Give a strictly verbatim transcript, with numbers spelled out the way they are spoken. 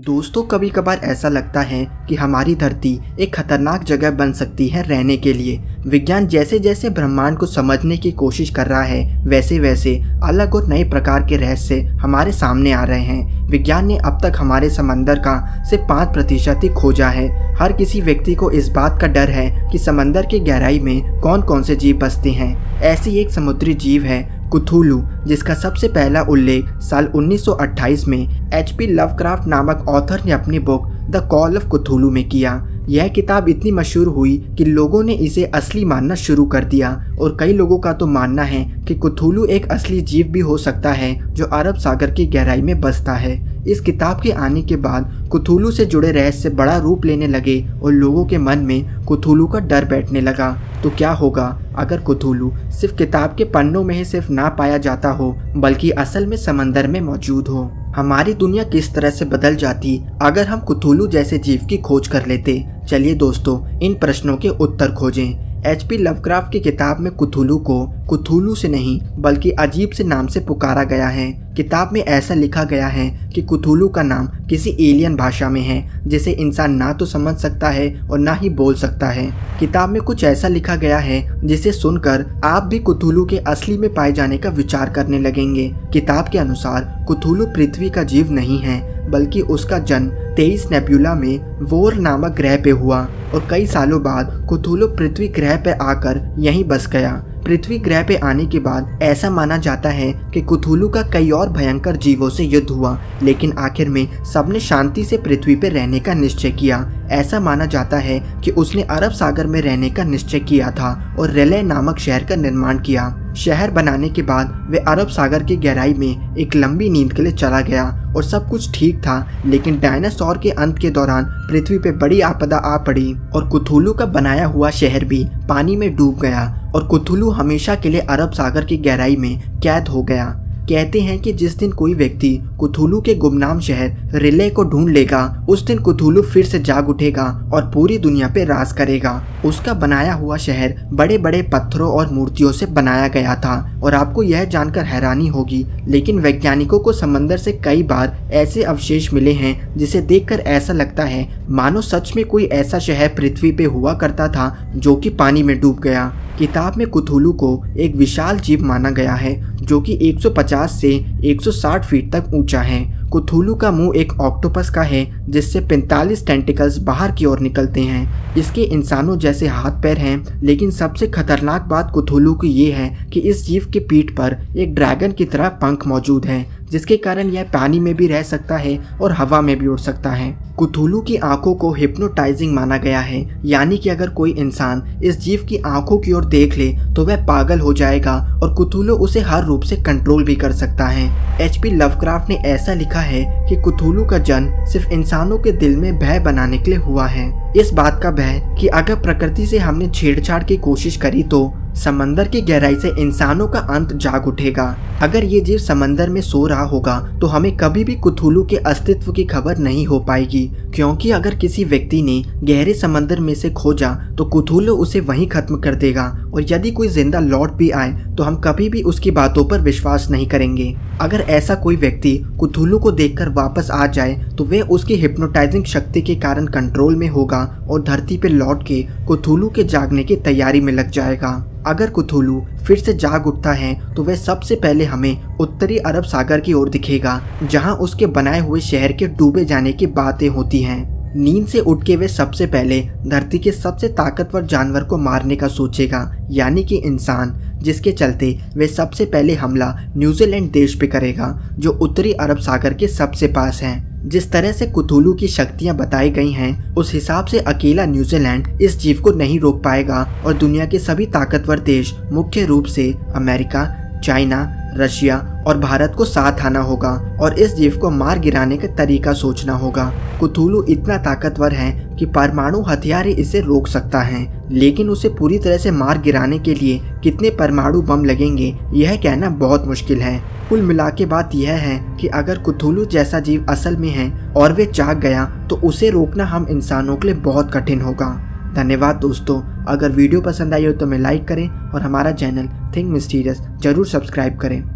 दोस्तों कभी कभार ऐसा लगता है कि हमारी धरती एक खतरनाक जगह बन सकती है रहने के लिए। विज्ञान जैसे जैसे ब्रह्मांड को समझने की कोशिश कर रहा है वैसे वैसे अलग और नए प्रकार के रहस्य हमारे सामने आ रहे हैं। विज्ञान ने अब तक हमारे समंदर का सिर्फ पाँच प्रतिशत ही खोजा है। हर किसी व्यक्ति को इस बात का डर है कि समंदर की गहराई में कौन कौन से जीव बसते हैं। ऐसी एक समुद्री जीव है कुथुलू, जिसका सबसे पहला उल्लेख साल उन्नीस सौ अट्ठाईस में एच पी लवक्राफ्ट नामक ऑथर ने अपनी book the call of Cthulhu में किया। यह किताब इतनी मशहूर हुई कि लोगों ने इसे असली मानना शुरू कर दिया और कई लोगों का तो मानना है कि कुथुलू एक असली जीव भी हो सकता है जो अरब सागर की गहराई में बसता है। इस किताब के आने के बाद कुथुलू से जुड़े रहस्य बड़ा रूप लेने लगे और लोगों के मन में कुथुलू का डर बैठने लगा। तो क्या होगा अगर कुथुलू सिर्फ किताब के पन्नों में ही सिर्फ ना पाया जाता हो बल्कि असल में समंदर में मौजूद हो? हमारी दुनिया किस तरह से बदल जाती अगर हम कुथुलू जैसे जीव की खोज कर लेते। चलिए दोस्तों, इन प्रश्नों के उत्तर खोजें। एच पी लवक्राफ्ट की किताब में कुथुलू को कुथुलू से नहीं बल्कि अजीब से नाम से पुकारा गया है। किताब में ऐसा लिखा गया है कि कुथुलू का नाम किसी एलियन भाषा में है जिसे इंसान ना तो समझ सकता है और ना ही बोल सकता है। किताब में कुछ ऐसा लिखा गया है जिसे सुनकर आप भी कुथुलू के असली में पाए जाने का विचार करने लगेंगे। किताब के अनुसार कुथुलू पृथ्वी का जीव नहीं है बल्कि उसका जन्म तेईस नेबुला में वोर नामक ग्रह पे हुआ और कई सालों बाद कुथुलू पृथ्वी ग्रह पे आकर यहीं बस गया। पृथ्वी ग्रह पे आने के बाद ऐसा माना जाता है कि कुथुलू का कई और भयंकर जीवों से युद्ध हुआ, लेकिन आखिर में सबने शांति से पृथ्वी पे रहने का निश्चय किया। ऐसा माना जाता है कि उसने अरब सागर में रहने का निश्चय किया था और रेले नामक शहर का निर्माण किया। शहर बनाने के बाद वे अरब सागर की गहराई में एक लंबी नींद के लिए चला गया और सब कुछ ठीक था, लेकिन डायनासोर के अंत के दौरान पृथ्वी पे बड़ी आपदा आ पड़ी और कुथुलू का बनाया हुआ शहर भी पानी में डूब गया और कुथुलू हमेशा के लिए अरब सागर की गहराई में कैद हो गया। कहते हैं कि जिस दिन कोई व्यक्ति कुथुलू के गुमनाम शहर रिले को ढूंढ लेगा उस दिन कुथुलू फिर से जाग उठेगा और पूरी दुनिया पे राज करेगा। उसका बनाया हुआ शहर बड़े बड़े पत्थरों और मूर्तियों से बनाया गया था और आपको यह जानकर हैरानी होगी लेकिन वैज्ञानिकों को समंदर से कई बार ऐसे अवशेष मिले हैं जिसे देखकर ऐसा लगता है मानो सच में कोई ऐसा शहर पृथ्वी पे हुआ करता था जो कि पानी में डूब गया। किताब में कुथुलू को एक विशाल जीव माना गया है जो कि एक सौ पचास से एक सौ साठ फीट तक ऊंचा है। कुथुलू का मुंह एक ऑक्टोपस का है जिससे पैंतालीस टेंटिकल्स बाहर की ओर निकलते हैं। इसके इंसानों जैसे हाथ पैर हैं, लेकिन सबसे खतरनाक बात कुथुलू की ये है कि इस जीव के पीठ पर एक ड्रैगन की तरह पंख मौजूद हैं जिसके कारण यह पानी में भी रह सकता है और हवा में भी उड़ सकता है। कुथुलू की आंखों को हिप्नोटाइजिंग माना गया है, यानी कि अगर कोई इंसान इस जीव की आंखों की ओर देख ले तो वह पागल हो जाएगा और कुथुलू उसे हर रूप से कंट्रोल भी कर सकता है। एच पी लवक्राफ्ट ने ऐसा लिखा है कि कुथुलू का जन्म सिर्फ इंसानों के दिल में भय बनाने के लिए हुआ है। इस बात का भय कि अगर प्रकृति से हमने छेड़छाड़ की कोशिश करी तो समंदर की गहराई से इंसानों का अंत जाग उठेगा। अगर ये जीव समंदर में सो रहा होगा तो हमें कभी भी कुथुलू के अस्तित्व की खबर नहीं हो पाएगी, क्योंकि अगर किसी व्यक्ति ने गहरे समंदर में से खोजा तो कुथुलू उसे वहीं खत्म कर देगा और यदि कोई जिंदा लौट भी आए तो हम कभी भी उसकी बातों पर विश्वास नहीं करेंगे। अगर ऐसा कोई व्यक्ति कुथुलू को देखकर वापस आ जाए तो वे उसकी हिप्नोटाइजिंग शक्ति के कारण कंट्रोल में होगा और धरती पर लौट के कुथुलू के जागने की तैयारी में लग जाएगा। अगर कुथुलू फिर से जाग उठता है तो वह सबसे पहले हमें उत्तरी अरब सागर की ओर दिखेगा, जहां उसके बनाए हुए शहर के डूबे जाने की बातें होती हैं। नींद से उठ के वे सबसे पहले धरती के सबसे ताकतवर जानवर को मारने का सोचेगा, यानी कि इंसान, जिसके चलते वे सबसे पहले हमला न्यूजीलैंड देश पे करेगा जो उत्तरी अरब सागर के सबसे पास है। जिस तरह से कुथुलू की शक्तियां बताई गई हैं उस हिसाब से अकेला न्यूजीलैंड इस जीव को नहीं रोक पाएगा और दुनिया के सभी ताकतवर देश मुख्य रूप से अमेरिका, चाइना, रशिया और भारत को साथ आना होगा और इस जीव को मार गिराने का तरीका सोचना होगा। कुथुलू इतना ताकतवर है कि परमाणु हथियार ही इसे रोक सकता है, लेकिन उसे पूरी तरह से मार गिराने के लिए कितने परमाणु बम लगेंगे यह कहना बहुत मुश्किल है। कुल मिला के बात यह है कि अगर कुथुलू जैसा जीव असल में है और वे जाग गया तो उसे रोकना हम इंसानों के लिए बहुत कठिन होगा। धन्यवाद दोस्तों, अगर वीडियो पसंद आई हो तो हमें लाइक करें और हमारा चैनल थिंक मिस्टीरियस जरूर सब्सक्राइब करें।